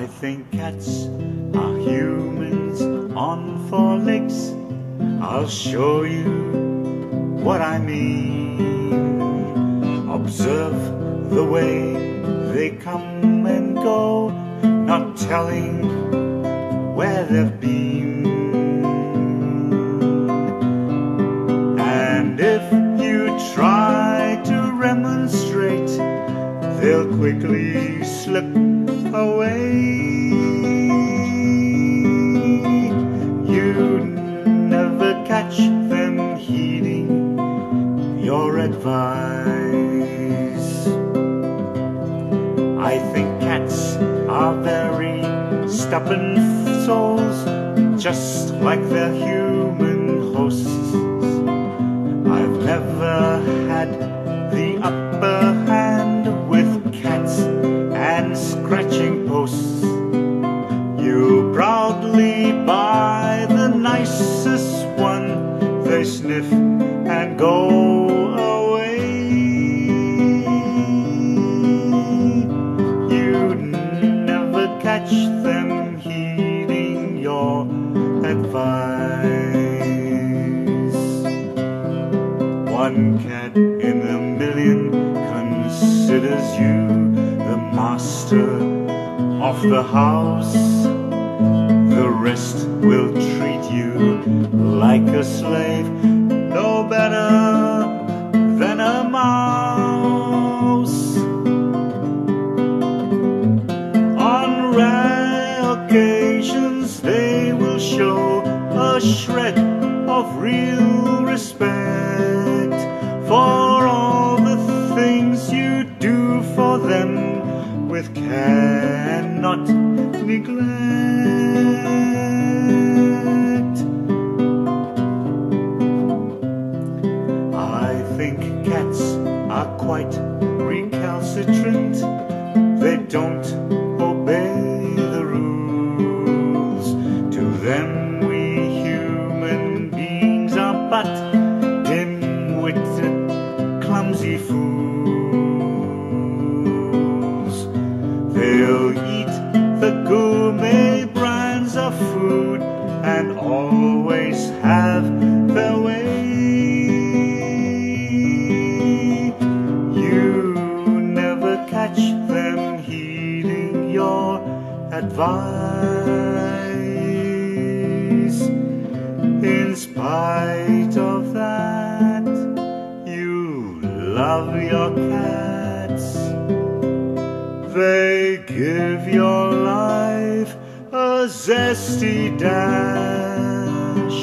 I think cats are humans on four legs. I'll show you what I mean. Observe the way they come and go, not telling where they've been. And if you try to remonstrate, they'll quickly slip away. You never catch them heeding your advice. I think cats are very stubborn souls, just like their human hosts. I've never had the upper hand with cats and scratching posts. You proudly buy the nicest one, they sniff and go away. You never catch them heeding your advice. One cat in a million considers you the master of the house. The rest will treat you like a slave, no better than a mouse. On rare occasions they will show a shred of real respect for all the things you do for them with cannot neglect. I think cats are quite recalcitrant. They don't obey the rules. To them we human beings are but dim-witted, clumsy fools. They'll eat the gourmet brands of food and always have their way. You never catch them heeding your advice. In spite of that, you love your cats. They give your life a zesty dash.